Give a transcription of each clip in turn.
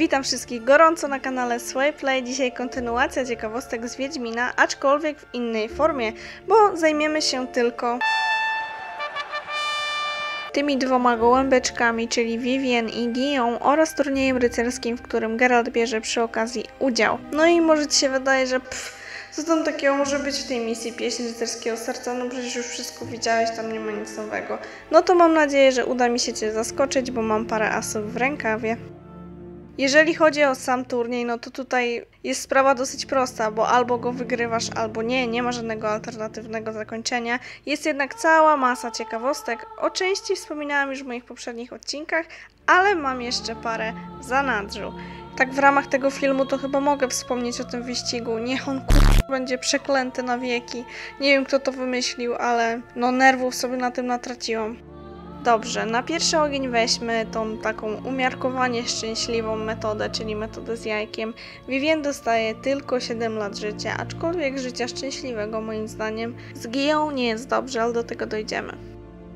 Witam wszystkich gorąco na kanale Swayplay. Dzisiaj kontynuacja ciekawostek z Wiedźmina, aczkolwiek w innej formie, bo zajmiemy się tylko tymi dwoma gołębeczkami, czyli Vivienne i Guillaume, oraz turniejem rycerskim, w którym Geralt bierze przy okazji udział. No i może ci się wydaje, że co tam takiego może być w tej misji Pieśń Rycerskiego Serca? No przecież już wszystko widziałeś, tam nie ma nic nowego. No to mam nadzieję, że uda mi się cię zaskoczyć, bo mam parę asów w rękawie. Jeżeli chodzi o sam turniej, no to tutaj jest sprawa dosyć prosta, bo albo go wygrywasz, albo nie, nie ma żadnego alternatywnego zakończenia. Jest jednak cała masa ciekawostek, o części wspominałam już w moich poprzednich odcinkach, ale mam jeszcze parę w zanadrzu. Tak w ramach tego filmu to chyba mogę wspomnieć o tym wyścigu, niech on będzie przeklęty na wieki. Nie wiem, kto to wymyślił, ale no nerwów sobie na tym natraciłam. Dobrze, na pierwszy ogień weźmy tą taką umiarkowanie szczęśliwą metodę, czyli metodę z jajkiem. Vivienne dostaje tylko 7 lat życia, aczkolwiek życia szczęśliwego moim zdaniem. Z Guillaume nie jest dobrze, ale do tego dojdziemy.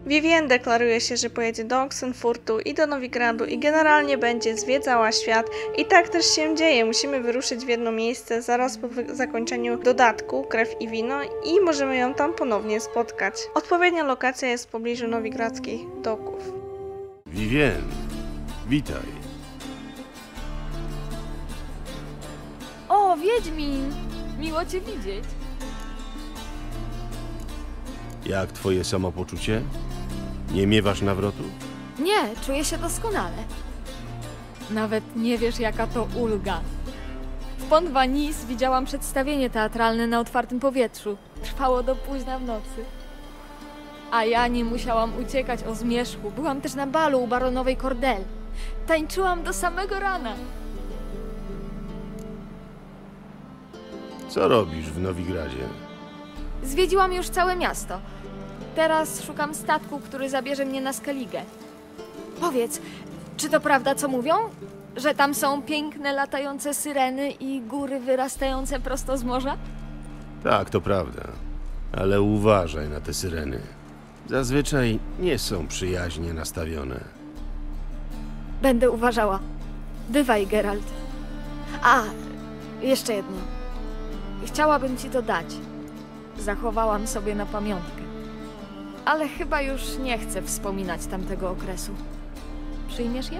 Vivienne deklaruje się, że pojedzie do Oxenfurtu i do Novigradu i generalnie będzie zwiedzała świat. I tak też się dzieje, musimy wyruszyć w jedno miejsce zaraz po zakończeniu dodatku Krew i Wino i możemy ją tam ponownie spotkać. Odpowiednia lokacja jest w pobliżu nowigradzkich doków. Vivienne, witaj. O, Wiedźmin! Miło cię widzieć. Jak twoje samopoczucie? Nie miewasz nawrotu? Nie, czuję się doskonale. Nawet nie wiesz, jaka to ulga. W Pont-Vanis widziałam przedstawienie teatralne na otwartym powietrzu. Trwało do późna w nocy. A ja nie musiałam uciekać o zmierzchu. Byłam też na balu u Baronowej Cordel. Tańczyłam do samego rana. Co robisz w Novigradzie? Zwiedziłam już całe miasto. Teraz szukam statku, który zabierze mnie na Skellige. Powiedz, czy to prawda, co mówią? Że tam są piękne, latające syreny i góry wyrastające prosto z morza? Tak, to prawda. Ale uważaj na te syreny. Zazwyczaj nie są przyjaźnie nastawione. Będę uważała. Bywaj, Geralt. A, jeszcze jedno. Chciałabym ci to dać. Zachowałam sobie na pamiątkę. Ale chyba już nie chcę wspominać tamtego okresu. Przyjmiesz je?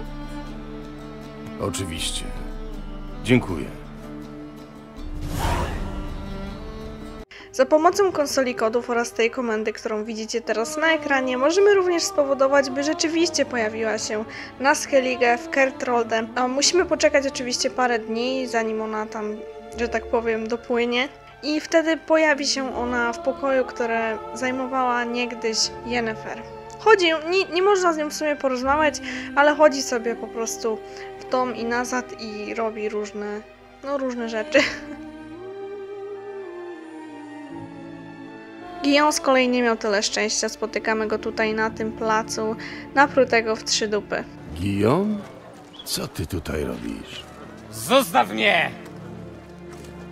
Oczywiście. Dziękuję. Za pomocą konsoli kodów oraz tej komendy, którą widzicie teraz na ekranie, możemy również spowodować, by rzeczywiście pojawiła się na Skellige w Kertrolde. A musimy poczekać oczywiście parę dni, zanim ona tam, że tak powiem, dopłynie. I wtedy pojawi się ona w pokoju, które zajmowała niegdyś Yennefer. Chodzi, nie można z nią w sumie porozmawiać, ale chodzi sobie po prostu w dom i nazad i robi różne, no różne rzeczy. Guillaume z kolei nie miał tyle szczęścia, spotykamy go tutaj na tym placu, naprutego w trzy dupy. Guillaume? Co ty tutaj robisz? Zostaw mnie!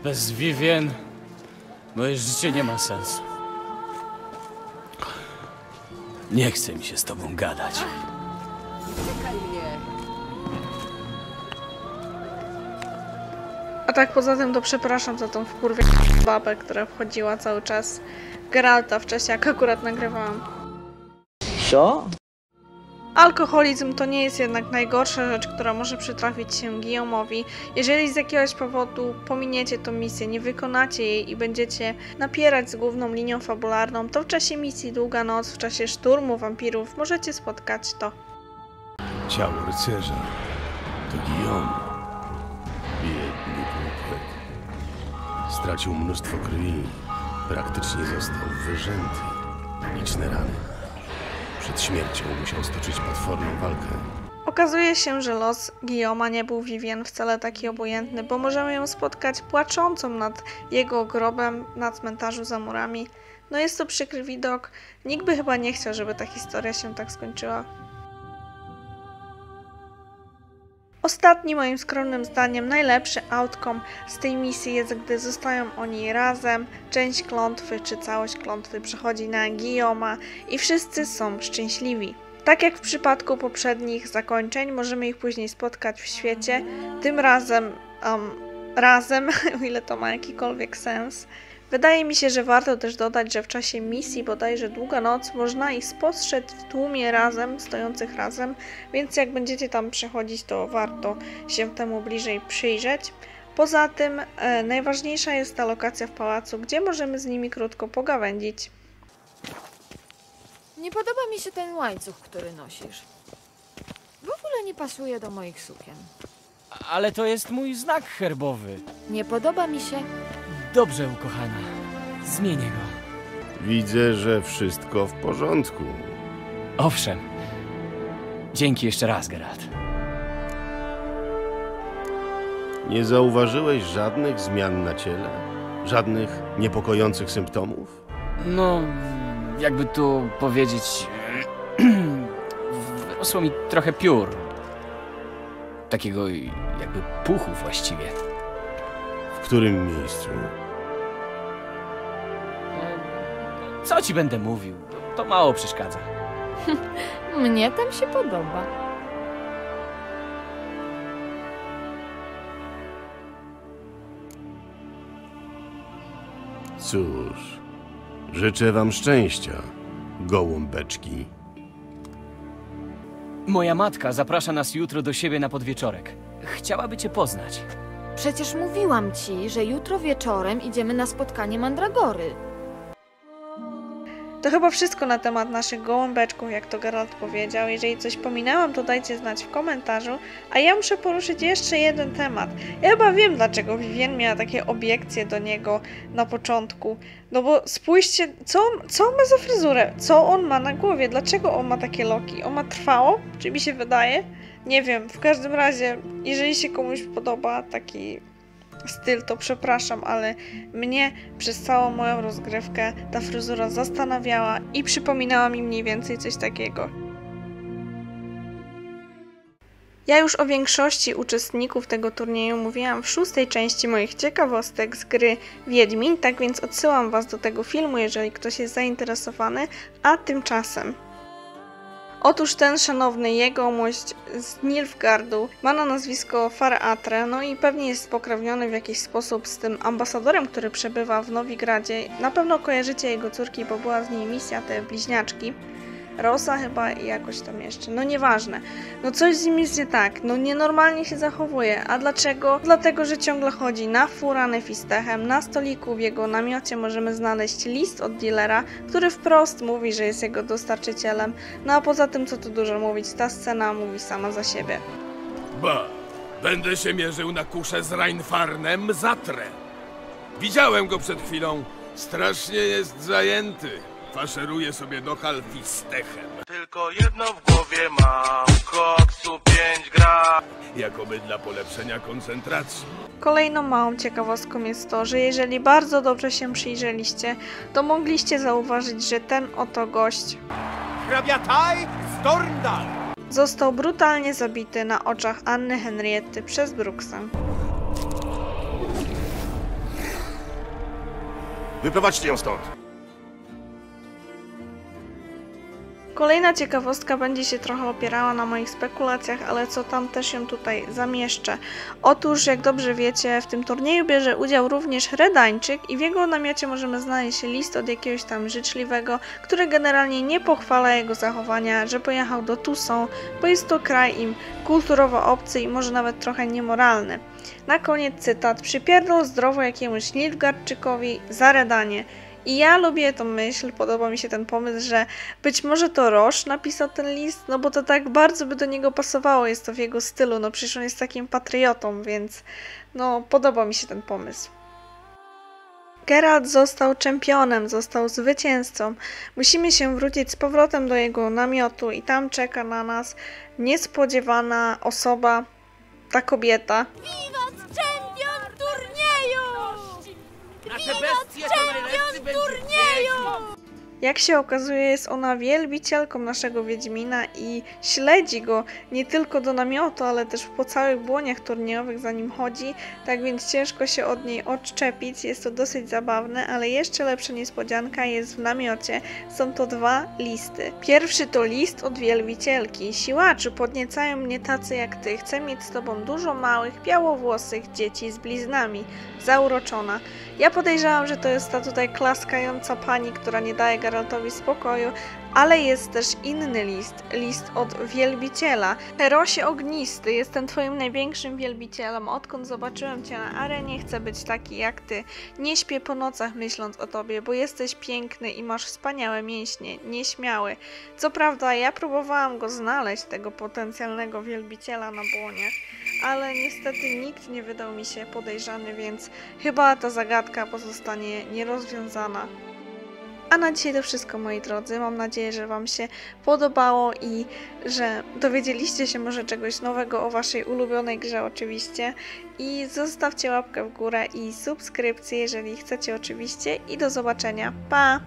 Bez Vivienne moje życie nie ma sensu. Nie chcę mi się z tobą gadać. Czekaj mnie. A tak poza tym to przepraszam za tą wkurwię babę, która wchodziła cały czas w Geralta w czasie, jak akurat nagrywałam. Co? Alkoholizm to nie jest jednak najgorsza rzecz, która może przytrafić się Guillaume'owi. Jeżeli z jakiegoś powodu pominiecie tą misję, nie wykonacie jej i będziecie napierać z główną linią fabularną, to w czasie misji Długa Noc, w czasie szturmu wampirów możecie spotkać to. Ciało rycerza to Guillaume. Biedny komplet. Stracił mnóstwo krwi. Praktycznie został wyrzęty. Liczne rany. Przed śmiercią musiał stoczyć potworną walkę. Okazuje się, że los Guillaume'a nie był Vivienne wcale taki obojętny, bo możemy ją spotkać płaczącą nad jego grobem na cmentarzu za murami. No jest to przykry widok. Nikt by chyba nie chciał, żeby ta historia się tak skończyła. Ostatni, moim skromnym zdaniem, najlepszy outcome z tej misji jest, gdy zostają oni razem, część klątwy czy całość klątwy przechodzi na Guillaume'a i wszyscy są szczęśliwi. Tak jak w przypadku poprzednich zakończeń, możemy ich później spotkać w świecie. Tym razem, o ile to ma jakikolwiek sens. Wydaje mi się, że warto też dodać, że w czasie misji, bodajże Długa Noc, można ich spostrzec w tłumie razem, stojących razem, więc jak będziecie tam przechodzić, to warto się temu bliżej przyjrzeć. Poza tym najważniejsza jest ta lokacja w pałacu, gdzie możemy z nimi krótko pogawędzić. Nie podoba mi się ten łańcuch, który nosisz. W ogóle nie pasuje do moich sukien. Ale to jest mój znak herbowy. Nie podoba mi się. Dobrze, ukochana. Zmienię go. Widzę, że wszystko w porządku. Owszem. Dzięki jeszcze raz, Geralt. Nie zauważyłeś żadnych zmian na ciele? Żadnych niepokojących symptomów? No, jakby tu powiedzieć... wyrosło mi trochę piór. Takiego jakby puchu właściwie. W którym miejscu? Co ci będę mówił? To mało przeszkadza. Mnie tam się podoba. Cóż, życzę wam szczęścia, gołąbeczki. Moja matka zaprasza nas jutro do siebie na podwieczorek. Chciałaby cię poznać. Przecież mówiłam ci, że jutro wieczorem idziemy na spotkanie Mandragory. To chyba wszystko na temat naszych gołąbeczków, jak to Geralt powiedział. Jeżeli coś pominęłam, to dajcie znać w komentarzu. A ja muszę poruszyć jeszcze jeden temat. Ja chyba wiem, dlaczego Vivienne miała takie obiekcje do niego na początku. No bo spójrzcie, co on ma za fryzurę? Co on ma na głowie? Dlaczego on ma takie loki? On ma trwało? Czy mi się wydaje? Nie wiem, w każdym razie, jeżeli się komuś podoba taki styl, to przepraszam, ale mnie przez całą moją rozgrywkę ta fryzura zastanawiała i przypominała mi mniej więcej coś takiego. Ja już o większości uczestników tego turnieju mówiłam w 6. części moich ciekawostek z gry Wiedźmin, tak więc odsyłam was do tego filmu, jeżeli ktoś jest zainteresowany, a tymczasem... Otóż ten szanowny jegomość z Nilfgaardu ma na nazwisko Faratre, no i pewnie jest spokrewniony w jakiś sposób z tym ambasadorem, który przebywa w Novigradzie. Na pewno kojarzycie jego córki, bo była z niej misja, te bliźniaczki. Rosa chyba i jakoś tam jeszcze, no nieważne. No coś z nim jest nie tak, no nienormalnie się zachowuje. A dlaczego? Dlatego, że ciągle chodzi na furany fistechem, na stoliku w jego namiocie możemy znaleźć list od dealera, który wprost mówi, że jest jego dostarczycielem. No a poza tym, co tu dużo mówić, ta scena mówi sama za siebie. Ba, będę się mierzył na kuszę z Rainfarnem za trę. Widziałem go przed chwilą, strasznie jest zajęty. Faszeruję sobie do halwi z techem. Tylko jedno w głowie mam, koksu 5 gram. Jakoby dla polepszenia koncentracji. Kolejną małą ciekawostką jest to, że jeżeli bardzo dobrze się przyjrzeliście, to mogliście zauważyć, że ten oto gość... Krabiataj z Storndal! Został brutalnie zabity na oczach Anny Henriety przez Bruksem. Wyprowadźcie ją stąd! Kolejna ciekawostka będzie się trochę opierała na moich spekulacjach, ale co tam, też ją tutaj zamieszczę. Otóż, jak dobrze wiecie, w tym turnieju bierze udział również Redańczyk i w jego namiocie możemy znaleźć list od jakiegoś tam życzliwego, który generalnie nie pochwala jego zachowania, że pojechał do Toussaint, bo jest to kraj im kulturowo obcy i może nawet trochę niemoralny. Na koniec cytat: przypierdol zdrowo jakiemuś Lidgarczykowi za Redanie. I ja lubię tą myśl, podoba mi się ten pomysł, że być może to Roche napisał ten list, no bo to tak bardzo by do niego pasowało, jest to w jego stylu, no przecież on jest takim patriotą, więc no podoba mi się ten pomysł. Geralt został czempionem, został zwycięzcą. Musimy się wrócić z powrotem do jego namiotu i tam czeka na nas niespodziewana osoba, ta kobieta. Jak się okazuje, jest ona wielbicielką naszego Wiedźmina i śledzi go nie tylko do namiotu, ale też po całych błoniach turniejowych za nim chodzi, tak więc ciężko się od niej odczepić, jest to dosyć zabawne, ale jeszcze lepsza niespodzianka jest w namiocie. Są to dwa listy. Pierwszy to list od wielbicielki. Siłaczu, podniecają mnie tacy jak ty. Chcę mieć z tobą dużo małych, białowłosych dzieci z bliznami. Zauroczona. Ja podejrzewam, że to jest ta tutaj klaskająca pani, która nie daje Geraltowi spokoju, ale jest też inny list. List od wielbiciela. Rosie Ognisty, jestem twoim największym wielbicielem. Odkąd zobaczyłem cię na arenie, chcę być taki jak ty. Nie śpię po nocach myśląc o tobie, bo jesteś piękny i masz wspaniałe mięśnie, nieśmiały. Co prawda ja próbowałam go znaleźć, tego potencjalnego wielbiciela na błoniach, ale niestety nikt nie wydał mi się podejrzany, więc chyba ta zagadka pozostanie nierozwiązana. A na dzisiaj to wszystko, moi drodzy. Mam nadzieję, że wam się podobało i że dowiedzieliście się może czegoś nowego o waszej ulubionej grze oczywiście. I zostawcie łapkę w górę i subskrypcję, jeżeli chcecie oczywiście. I do zobaczenia. Pa!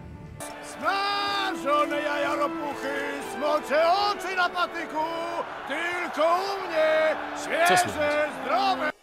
Smażone jaja ropuchy, smocze oczy na patyku, tylko u mnie, świeże, zdrowe!